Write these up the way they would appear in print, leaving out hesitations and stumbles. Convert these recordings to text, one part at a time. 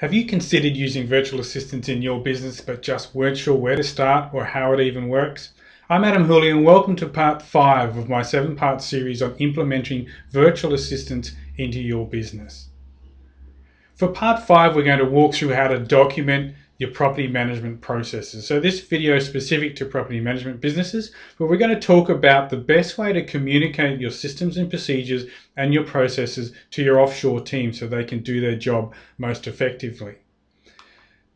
Have you considered using virtual assistants in your business but just weren't sure where to start or how it even works? I'm Adam Hooley and welcome to part 5 of my 7-part series on implementing virtual assistants into your business. For part 5 we're going to walk through how to document your property management processes. So this video is specific to property management businesses, but we're going to talk about the best way to communicate your systems and procedures and your processes to your offshore team so they can do their job most effectively.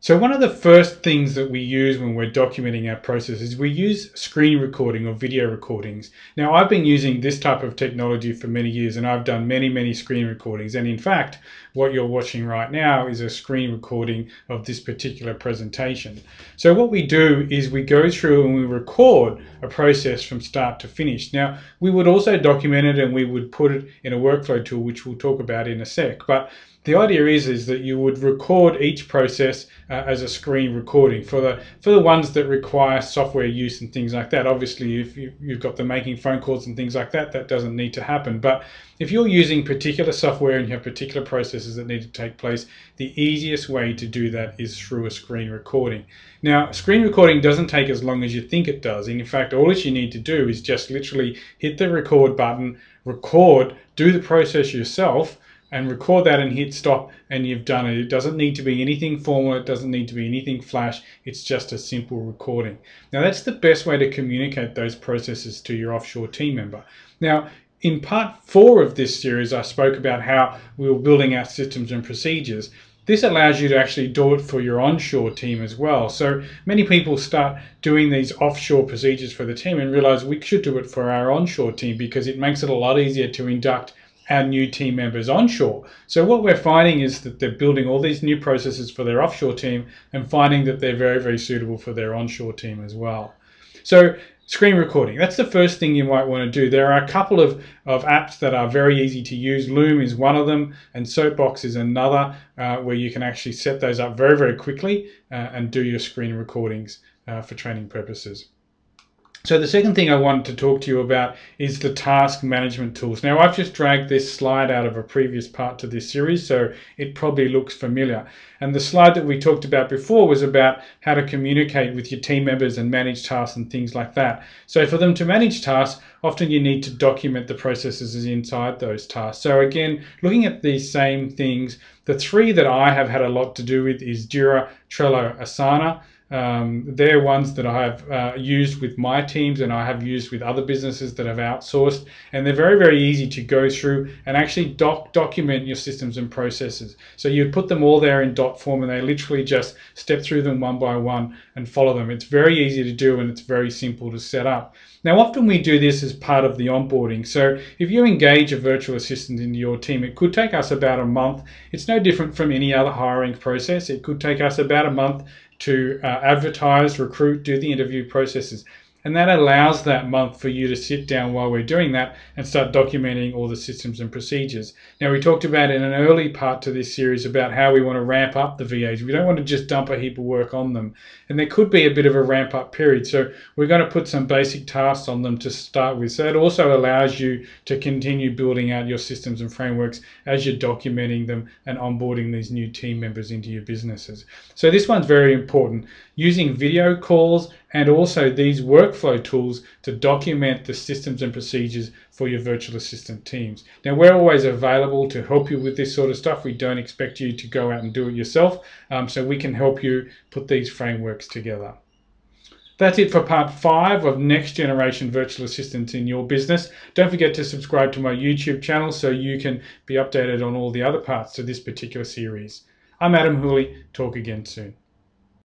So one of the first things that we use when we're documenting our processes, we use screen recording or video recordings. Now I've been using this type of technology for many years and I've done many screen recordings, and in fact what you're watching right now is a screen recording of this particular presentation. So what we do is we go through and we record a process from start to finish. Now we would also document it and we would put it in a workflow tool which we'll talk about in a sec, but the idea is that you would record each process as a screen recording. For the ones that require software use and things like that, obviously if you've got the making phone calls and things like that, that doesn't need to happen. But if you're using particular software and you have particular processes that need to take place, the easiest way to do that is through a screen recording. Now, screen recording doesn't take as long as you think it does. In fact, all that you need to do is just literally hit the record button, record, do the process yourself, and record that and hit stop and you've done it. It doesn't need to be anything formal, it doesn't need to be anything flash, it's just a simple recording. Now that's the best way to communicate those processes to your offshore team member. Now in part 4 of this series I spoke about how we were building out systems and procedures. This allows you to actually do it for your onshore team as well. So many people start doing these offshore procedures for the team and realize we should do it for our onshore team because it makes it a lot easier to induct our new team members onshore. So what we're finding is that they're building all these new processes for their offshore team and finding that they're very suitable for their onshore team as well. So screen recording, that's the first thing you might want to do. There are a couple of apps that are very easy to use. Loom is one of them and Soapbox is another where you can actually set those up very quickly and do your screen recordings for training purposes. So the second thing I wanted to talk to you about is the task management tools. Now I've just dragged this slide out of a previous part to this series, so it probably looks familiar. And the slide that we talked about before was about how to communicate with your team members and manage tasks and things like that. So for them to manage tasks, often you need to document the processes inside those tasks. So again, looking at these same things, the three that I have had a lot to do with is Jira, Trello, Asana. They're ones that I have used with my teams and I have used with other businesses that I've outsourced, and they're very easy to go through and actually document your systems and processes. So you put them all there in dot form and they literally just step through them one by one and follow them. It's very easy to do and it's very simple to set up. Now often we do this as part of the onboarding. So if you engage a virtual assistant into your team, it could take us about a month. It's no different from any other hiring process. It could take us about a month to advertise, recruit, do the interview processes. And that allows that month for you to sit down while we're doing that and start documenting all the systems and procedures. Now we talked about in an early part to this series about how we want to ramp up the VAs. We don't want to just dump a heap of work on them. And there could be a bit of a ramp up period. So we're going to put some basic tasks on them to start with. So it also allows you to continue building out your systems and frameworks as you're documenting them and onboarding these new team members into your businesses. So this one's very important. Using video calls and also these workflow tools to document the systems and procedures for your virtual assistant teams. Now we're always available to help you with this sort of stuff. We don't expect you to go out and do it yourself, so we can help you put these frameworks together. That's it for part 5 of Next Generation Virtual Assistants in Your Business. Don't forget to subscribe to my YouTube channel so you can be updated on all the other parts to this particular series. I'm Adam Hooley, talk again soon.